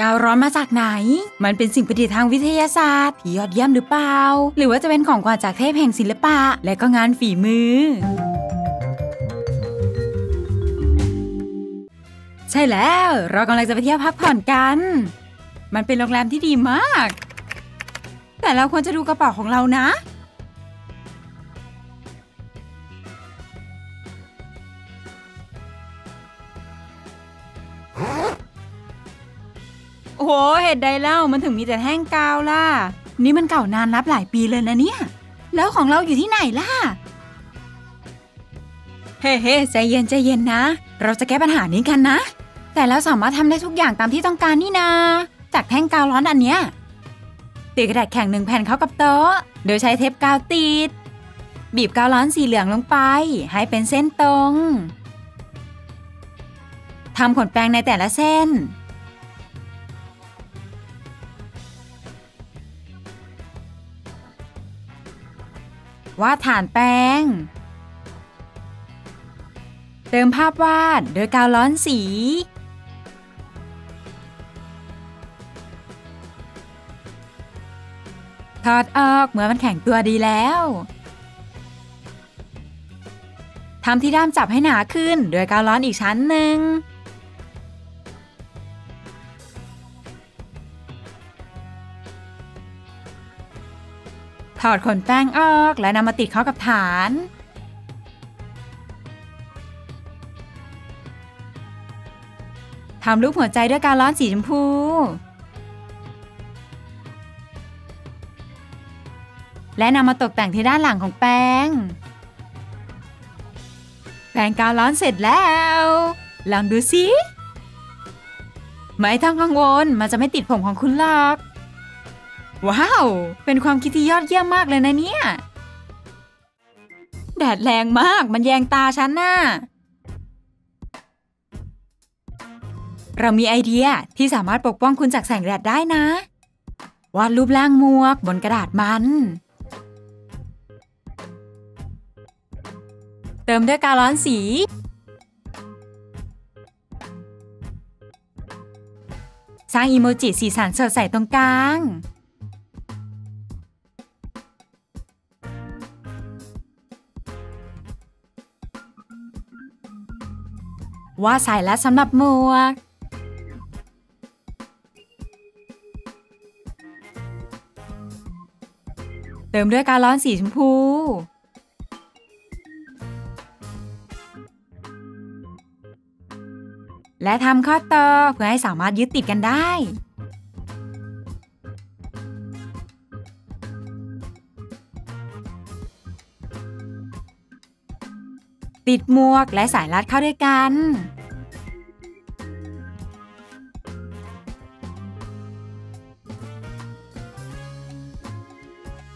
ดาวร้อนมาจากไหนมันเป็นสิ่งประดิษฐ์ทางวิทยาศาสตร์ที่ยอดเยี่ยมหรือเปล่าหรือว่าจะเป็นของขวัญจากเทพแห่งศิลปะและก็งานฝีมือใช่แล้วเรากำลังจะไปเที่ยวพักผ่อนกันมันเป็นโรงแรมที่ดีมากแต่เราควรจะดูกระเป๋าของเรานะโอ้โหเหตุใดเล่ามันถึงมีแต่แท่งกาวล่ะนี่มันเก่านานนับหลายปีเลยนะเนี่ยแล้วของเราอยู่ที่ไหนล่ะเฮ้เฮ้ใจเย็นใจเย็นนะเราจะแก้ปัญหานี้กันนะแต่เราสามารถทำได้ทุกอย่างตามที่ต้องการนี่นาจากแท่งกาวร้อนอันเนี้ยติดกระดาษแข็ง1แผ่นเข้ากับโต๊ะโดยใช้เทปกาวติดบีบกาวร้อนสีเหลืองลงไปให้เป็นเส้นตรงทำขนแปรงในแต่ละเส้นวาดฐานแปรงเติมภาพวาดโดยกาวร้อนสีถอดออกเมื่อมันแข็งตัวดีแล้วทำที่ด้ามจับให้หนาขึ้นโดยกาวร้อนอีกชั้นหนึ่งถอดขนแป้งออกและนำมาติดเข้ากับฐานทำรูปหัวใจด้วยกาวร้อนสีชมพูและนำมาตกแต่งที่ด้านหลังของแป้งกาวร้อนเสร็จแล้วลองดูสิไม่ต้องกังวลมันจะไม่ติดผมของคุณหรอกว้าวเป็นความคิดที่ยอดเยี่ยมมากเลยนะเนี่ยแดดแรงมากมันแยงตาฉันน่ะเรามีไอเดียที่สามารถปกป้องคุณจากแสงแดดได้นะวาดรูปร่างหมวกบนกระดาษมันเติมด้วยกาวร้อนสีสร้างอีโมจิสีสันสดใสตรงกลางวาดสายรัดสำหรับหมวกเติมด้วยกาวร้อนสีชมพูและทำข้อต่อเพื่อให้สามารถยึดติดกันได้ติดหมวกและสายรัดเข้าด้วยกัน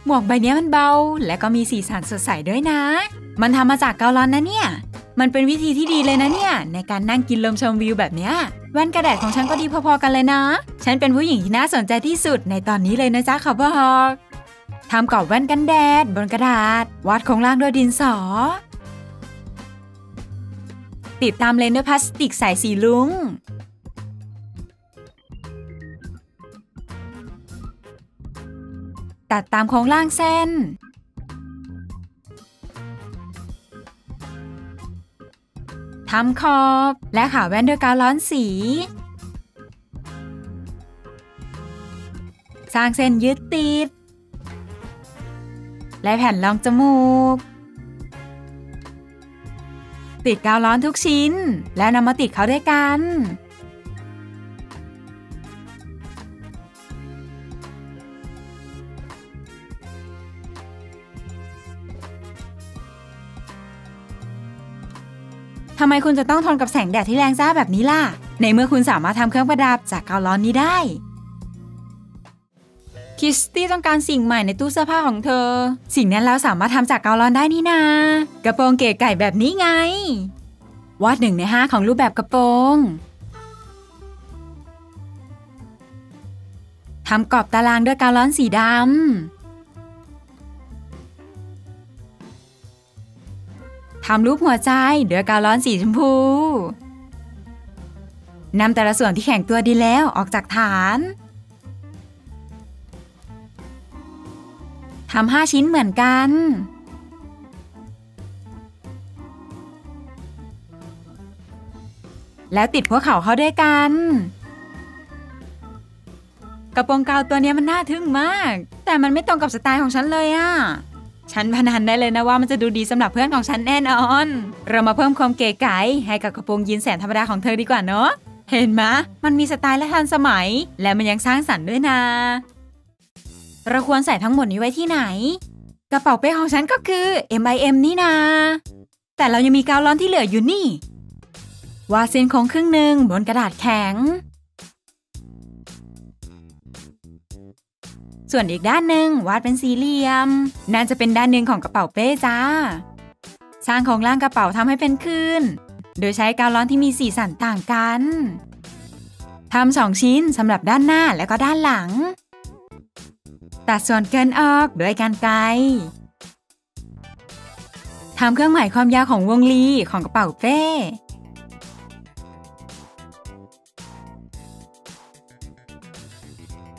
หมวกใบนี้มันเบาและก็มีสีสันสดใสด้วยนะมันทำมาจากกาวร้อนนะเนี่ยมันเป็นวิธีที่ดีเลยนะเนี่ยในการนั่งกินลมชมวิวแบบเนี้ยแว่นกระดาษของฉันก็ดีพอๆกันเลยนะฉันเป็นผู้หญิงที่น่าสนใจที่สุดในตอนนี้เลยนะจ๊ะขอบอกทำกรอบแว่นกันแดดบนกระดาษวาดโครงร่างด้วยดินสอติดตามเลนส์ด้วยพลาสติกใสสีลุ้งตัดตามโครงล่างเส้นทำขอบและขาแว่นด้วยกาวร้อนสีสร้างเส้นยึดติดและแผ่นรองจมูกติดกาวร้อนทุกชิ้นและนำมาติดเข้าด้วยกันทำไมคุณจะต้องทนกับแสงแดดที่แรงจ้าแบบนี้ล่ะในเมื่อคุณสามารถทำเครื่องประดับจากกาวร้อนนี้ได้คิสตี้ต้องการสิ่งใหม่ในตู้เสื้อผ้าของเธอสิ่งนั้นเราสามารถทำจากกาวร้อนได้นี่นากระโปรงเก๋ไก่แบบนี้ไงวาด1/5ของรูปแบบกระโปรงทำกรอบตารางด้วยกาวร้อนสีดำทำรูปหัวใจด้วยกาวร้อนสีชมพู นำแต่ละส่วนที่แข็งตัวดีแล้วออกจากฐานทำ5ชิ้นเหมือนกันแล้วติดพวกเขาเข้าด้วยกันกระโปรงกาวตัวนี้มันน่าทึ่งมากแต่มันไม่ตรงกับสไตล์ของฉันเลยอ่ะฉันพนันได้เลยนะว่ามันจะดูดีสำหรับเพื่อนของฉันแน่นอนเรามาเพิ่มความเก๋ไก๋ให้กับกระโปรงยีนแสนธรรมดาของเธอดีกว่าเนาะเห็นไหมมันมีสไตล์และทันสมัยและมันยังสร้างสรรค์ด้วยนะเราควรใส่ทั้งหมดนี้ไว้ที่ไหนกระเป๋าเป้ของฉันก็คือ M&M นี่นะแต่เรายังมีกาวร้อนที่เหลืออยู่นี่วาดเส้นโค้งครึ่งหนึ่งบนกระดาษแข็งส่วนอีกด้านหนึ่งวาดเป็นสี่เหลี่ยมน่าจะเป็นด้านหนึ่งของกระเป๋าเป้จ้าสร้างโครงร่างกระเป๋าทำให้เป็นคลื่นโดยใช้กาวร้อนที่มีสีสันต่างกันทำ2ชิ้นสำหรับด้านหน้าและก็ด้านหลังตัดส่วนเกินออกด้วยกรรไกรทำเครื่องหมายความยาวของวงลีของกระเป๋าเป้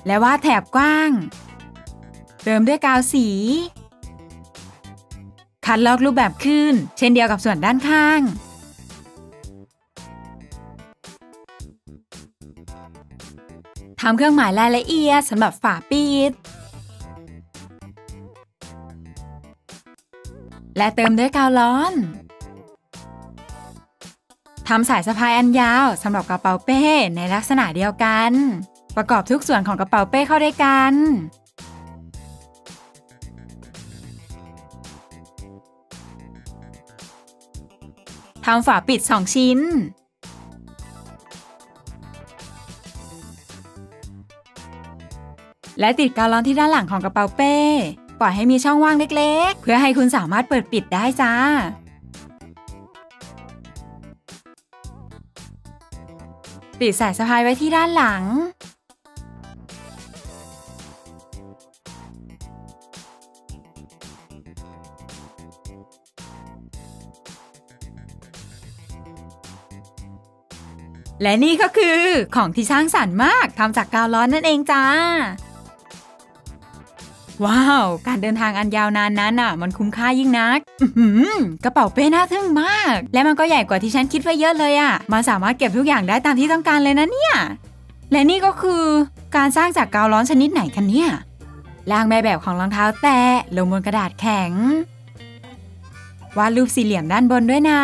และวาดแถบกว้างเติมด้วยกาวสีคัดลอกรูปแบบขึ้นเช่นเดียวกับส่วนด้านข้างทำเครื่องหมายรายละเอียดสำหรับฝาปิดและเติมด้วยกาวร้อนทำสายสะพายอันยาวสำหรับกระเป๋าเป้ในลักษณะเดียวกันประกอบทุกส่วนของกระเป๋าเป้เข้าด้วยกันทำฝาปิด2ชิ้นและติดกาวร้อนที่ด้านหลังของกระเป๋าเป้ปล่อยให้มีช่องว่างเล็กๆเพื่อให้คุณสามารถเปิดปิดได้จ้าติดสายสะพายไว้ที่ด้านหลังและนี่ก็คือของที่สร้างสรรค์มากทำจากกาวร้อนนั่นเองจ้าว้าวการเดินทางอันยาวนานนั้นน่ะมันคุ้มค่ายิ่งนักกระเป๋าเป้น่าทึ่งมากและมันก็ใหญ่กว่าที่ฉันคิดไว้เยอะเลยอ่ะมันสามารถเก็บทุกอย่างได้ตามที่ต้องการเลยนะเนี่ยและนี่ก็คือการสร้างจากกาวร้อนชนิดไหนคะเนี่ยร่างแบบของรองเท้าแตะลงบนกระดาษแข็งวาดรูปสี่เหลี่ยมด้านบนด้วยนะ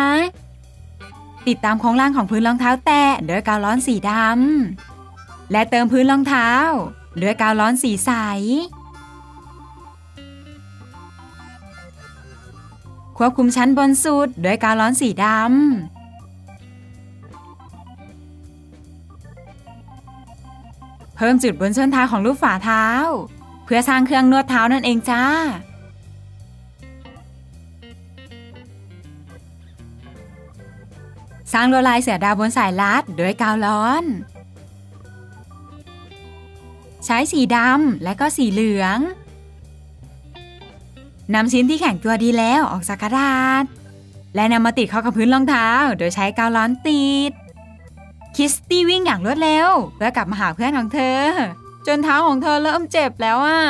ติดตามโครงร่างของพื้นรองเท้าแตะด้วยกาวร้อนสีดำและเติมพื้นรองเท้าด้วยกาวร้อนสีใสควบคุมชั้นบนสุดด้วยกาวร้อนสีดำเพิ่มจุดบนส้นเท้าของรูปฝ่าเท้าเพื่อสร้างเครื่องนวดเท้านั่นเองจ้าสร้างลวดลายเสือดาวบนสายรัดด้วยกาวร้อนใช้สีดำและก็สีเหลืองนำชิ้นที่แข็งตัวดีแล้วออกจากกระดาษและนำมาติดเข้ากับพื้นรองเท้าโดยใช้กาวร้อนติดคิสตี้วิ่งอย่างรวดเร็วเพื่อกลับมาหาเพื่อนของเธอจนเท้าของเธอเริ่มเจ็บแล้วอ่ะ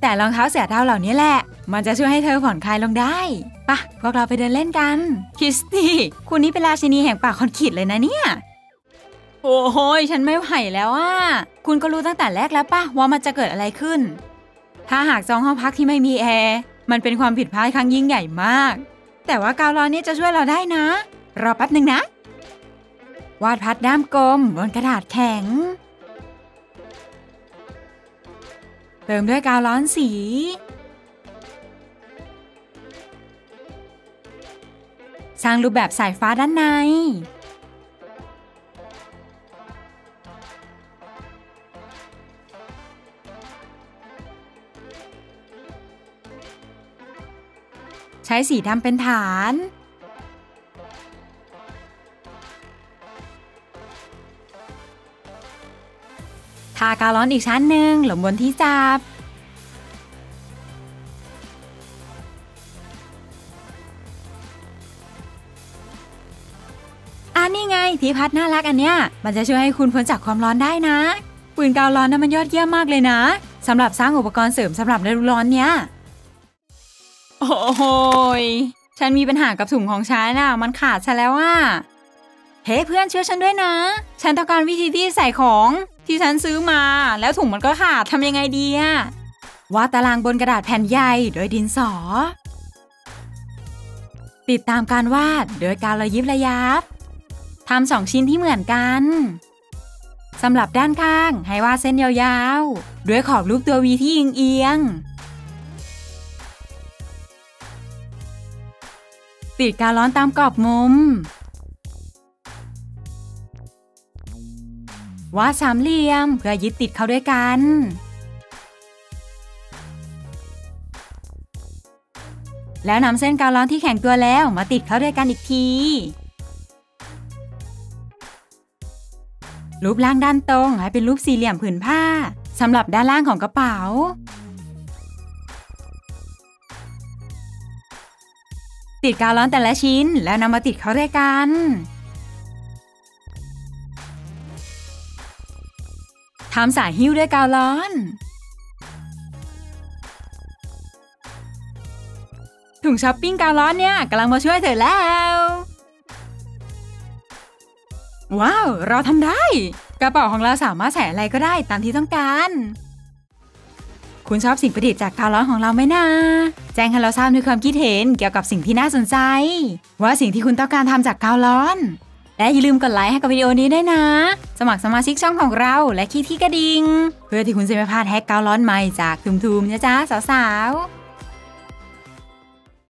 แต่รองเท้าเสือดาวเหล่านี้แหละมันจะช่วยให้เธอผ่อนคลายลงได้ปะพวกเราไปเดินเล่นกันคิสตี้คุณนี่เป็นราชินีแห่งป่าคอนกรีตเลยนะเนี่ยโอ้โหฉันไม่ไหวแล้วอ่ะคุณก็รู้ตั้งแต่แรกแล้วปะว่ามันจะเกิดอะไรขึ้นถ้าหากจองห้องพักที่ไม่มีแอร์มันเป็นความผิดพลาดครั้งยิ่งใหญ่มากแต่ว่ากาวร้อนนี่จะช่วยเราได้นะรอแป๊บหนึ่งนะวาดพัดด้ามกลมบนกระดาษแข็งเติมด้วยกาวร้อนสีสร้างรูปแบบสายฟ้าด้านในใช้สีดำเป็นฐานทากาวร้อนอีกชั้นหนึ่งลงบนที่จับ ที่พัดน่ารักอันเนี้ยมันจะช่วยให้คุณพ้นจากความร้อนได้นะปืนกาวร้อนนั้นมันยอดเยี่ยมมากเลยนะสำหรับสร้างอุปกรณ์เสริมสำหรับฤดูร้อนเนี้ยโอ้โหฉันมีปัญหากับถุงของฉันน่ะมันขาดซะแล้วอ่ะเฮ้เพื่อนช่วยฉันด้วยนะฉันต้องการวิธีที่ใส่ของที่ฉันซื้อมาแล้วถุงมันก็ขาดทำยังไงดีอ่ะวาดตารางบนกระดาษแผ่นใหญ่โดยดินสอติดตามการวาดโดยการระยิบระยับทำ2ชิ้นที่เหมือนกันสำหรับด้านข้างให้วาดเส้นยาวๆด้วยขอบรูปตัววีที่เอียงๆติดกาวร้อนตามกรอบมุมวาดสามเหลี่ยมเพื่อยึดติดเข้าด้วยกันแล้วนำเส้นกาวร้อนที่แข็งตัวแล้วมาติดเข้าด้วยกันอีกทีรูปร่างด้านตรงให้เป็นรูปสี่เหลี่ยมผืนผ้าสำหรับด้านล่างของกระเป๋าติดกาวร้อนแต่ละชิ้นแล้วนำมาติดเข้าด้วยกันทำสายหิ้วด้วยกาวร้อนถุงช้อปปิ้งกาวร้อนเนี่ยกำลังมาช่วยเธอแล้วว้าวเราทำได้กระเป๋าของเราสามารถใส่อะไรก็ได้ตามที่ต้องการคุณชอบสิ่งประดิษฐ์จากกาวร้อนของเราไหมนะแจ้งให้เราทราบด้วยความคิดเห็นเกี่ยวกับสิ่งที่น่าสนใจว่าสิ่งที่คุณต้องการทำจากกาวร้อนและอย่าลืมกดไลค์ให้กับวิดีโอนี้ด้วยนะสมัครสมาชิกช่องของเราและคลิกที่กระดิ่งเพื่อที่คุณจะไม่พลาดแฮกกาวร้อนใหม่จากทุมๆนะจ๊ะสาวๆ